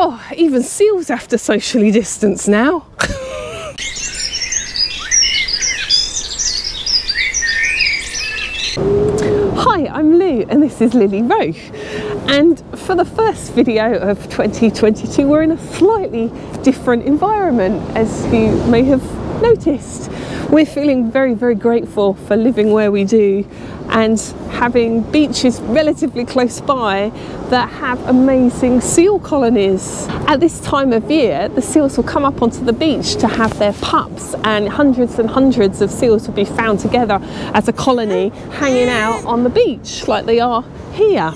Oh, even seals have to socially distance now. Hi, I'm Lou and this is Lily Roche, and for the first video of 2022 we're in a slightly different environment, as you may have noticed. We're feeling very, very grateful for living where we do and having beaches relatively close by that have amazing seal colonies. At this time of year, the seals will come up onto the beach to have their pups, and hundreds of seals will be found together as a colony hanging out on the beach like they are here.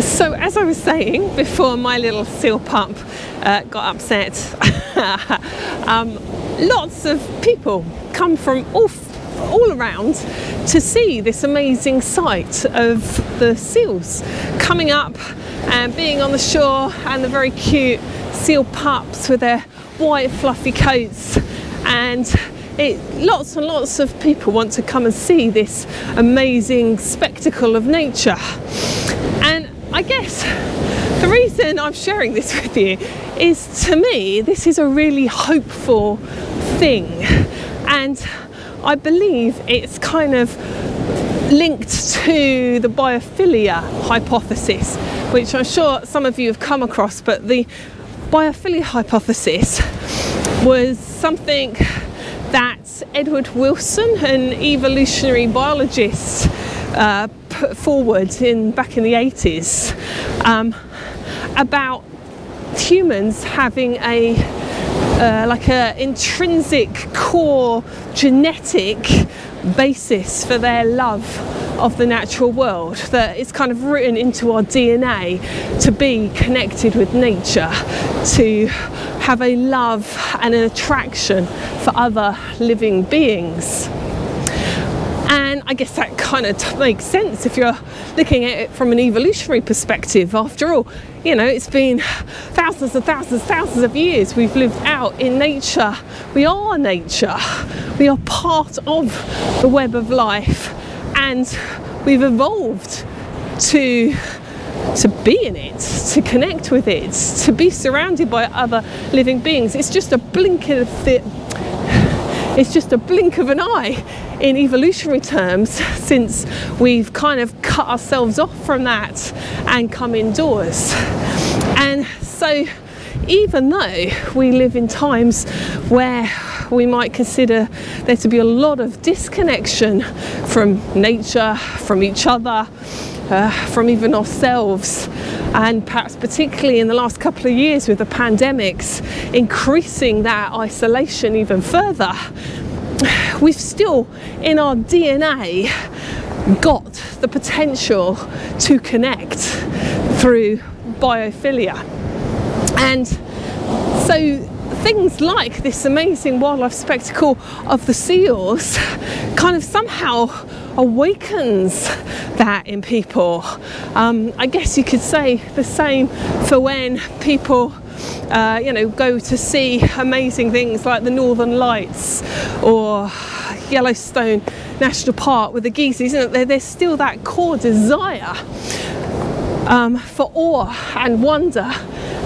So as I was saying before my little seal pup got upset, lots of people come from all around to see this amazing sight of the seals coming up and being on the shore, and the very cute seal pups with their white fluffy coats, and lots and lots of people want to come and see this amazing spectacle of nature. And I guess the reason I'm sharing this with you is, to me, this is a really hopeful thing, and I believe it's kind of linked to the biophilia hypothesis, which I'm sure some of you have come across. But the biophilia hypothesis was something that Edward Wilson, an evolutionary biologist, put forward back in the 80s, about humans having like an intrinsic core genetic basis for their love of the natural world, that it's kind of written into our DNA to be connected with nature, to have a love and an attraction for other living beings. And I guess that kind of makes sense if you're looking at it from an evolutionary perspective. After all, you know, it's been thousands and thousands, thousands of years we've lived out in nature. We are nature. We are part of the web of life, and we've evolved to be in it, to connect with it, to be surrounded by other living beings. It's just a blink of an eye in evolutionary terms, since we've kind of cut ourselves off from that and come indoors. And so even though we live in times where we might consider there to be a lot of disconnection from nature, from each other, from even ourselves, and perhaps particularly in the last couple of years with the pandemics increasing that isolation even further, we've still in our DNA got the potential to connect through biophilia. And so things like this amazing wildlife spectacle of the seals kind of somehow awakens that in people. I guess you could say the same for when people you know, go to see amazing things like the Northern Lights or Yellowstone National Park with the geese. Isn't it? There's still that core desire for awe and wonder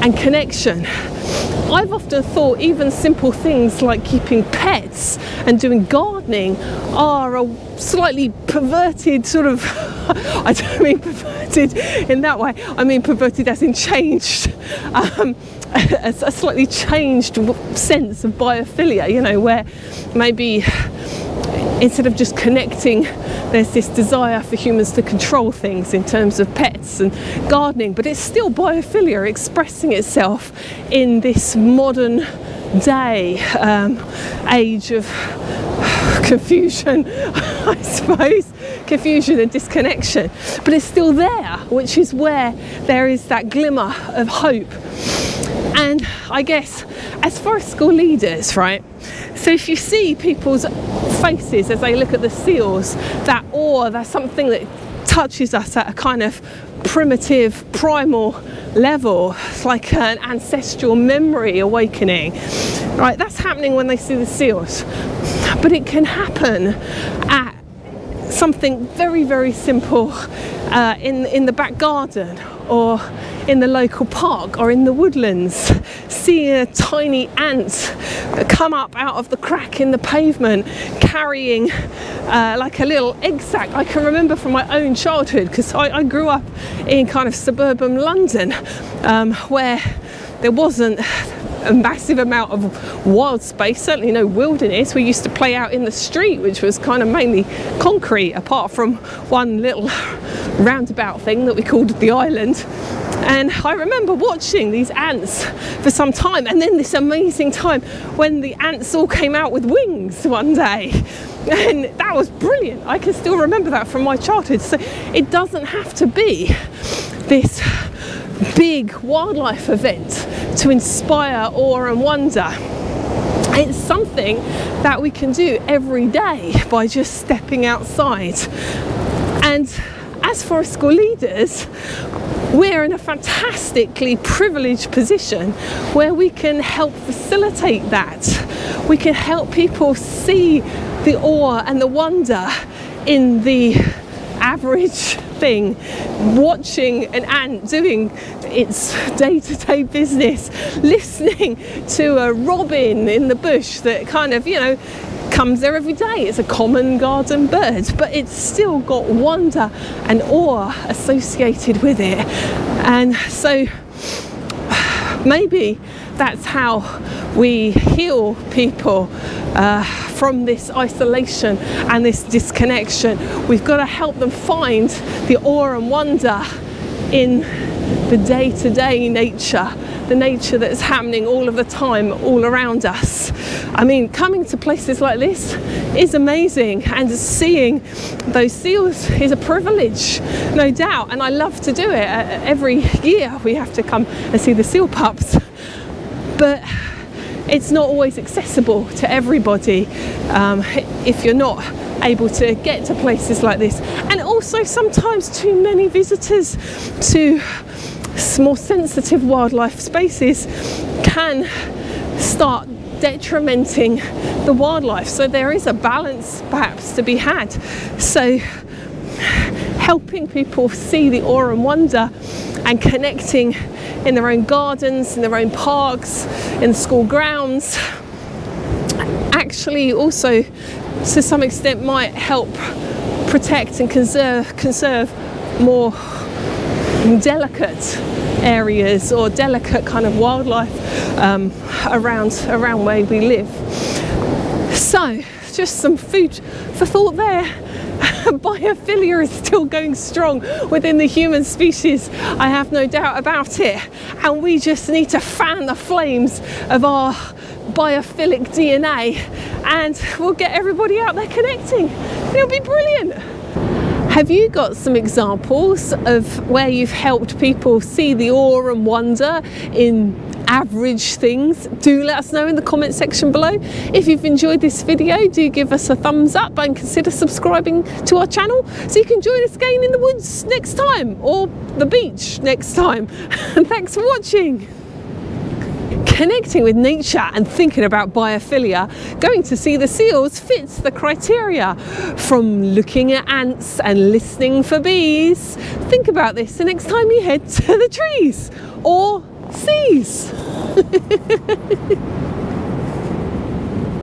and connection. I've often thought even simple things like keeping pets and doing gardening are a slightly perverted sort of, I don't mean perverted in that way, I mean perverted as in changed, a slightly changed sense of biophilia, you know, where maybe instead of just connecting, there's this desire for humans to control things in terms of pets and gardening, but it's still biophilia expressing itself in this modern day age of confusion, I suppose, confusion and disconnection. But it's still there, which is where there is that glimmer of hope. And I guess as forest school leaders, right, so if you see people's faces as they look at the seals, that awe, that's something that touches us at a kind of primitive, primal level. It's like an ancestral memory awakening, right? That's happening when they see the seals, but it can happen at something very, very simple in the back garden or in the local park or in the woodlands. Seeing a tiny ant come up out of the crack in the pavement carrying like a little egg sack. I can remember from my own childhood, because I grew up in kind of suburban London where there wasn't a massive amount of wild space, certainly no wilderness. We used to play out in the street, which was kind of mainly concrete, apart from one little roundabout thing that we called the island. And I remember watching these ants for some time, and then this amazing time when the ants all came out with wings one day, and that was brilliant. I can still remember that from my childhood. So it doesn't have to be this big wildlife event to inspire awe and wonder. It's something that we can do every day by just stepping outside. And as forest school leaders, we're in a fantastically privileged position where we can help facilitate that. We can help people see the awe and the wonder in the average thing, watching an ant doing its day-to-day business, listening to a robin in the bush that kind of, you know, comes there every day. It's a common garden bird, but it's still got wonder and awe associated with it. And so maybe that's how we heal people from this isolation and this disconnection. We've got to help them find the awe and wonder in the day-to-day nature, the nature that's happening all of the time, all around us. I mean, coming to places like this is amazing, and seeing those seals is a privilege, no doubt, and I love to do it. Every year we have to come and see the seal pups, but it's not always accessible to everybody if you're not able to get to places like this. And also sometimes too many visitors to more sensitive wildlife spaces can start detrimenting the wildlife. So there is a balance perhaps to be had. So helping people see the awe and wonder and connecting in their own gardens, in their own parks, in school grounds, actually also to some extent might help protect and conserve more delicate areas or delicate kind of wildlife around where we live. So just some food for thought there. Biophilia is still going strong within the human species, I have no doubt about it, and we just need to fan the flames of our biophilic DNA, and we'll get everybody out there connecting. It'll be brilliant. Have you got some examples of where you've helped people see the awe and wonder in average things? Do let us know in the comment section below. If you've enjoyed this video, do give us a thumbs up and consider subscribing to our channel so you can join us again in the woods next time, or the beach next time. And thanks for watching. Connecting with nature and thinking about biophilia, going to see the seals fits the criteria. From looking at ants and listening for bees, think about this the next time you head to the trees or seas.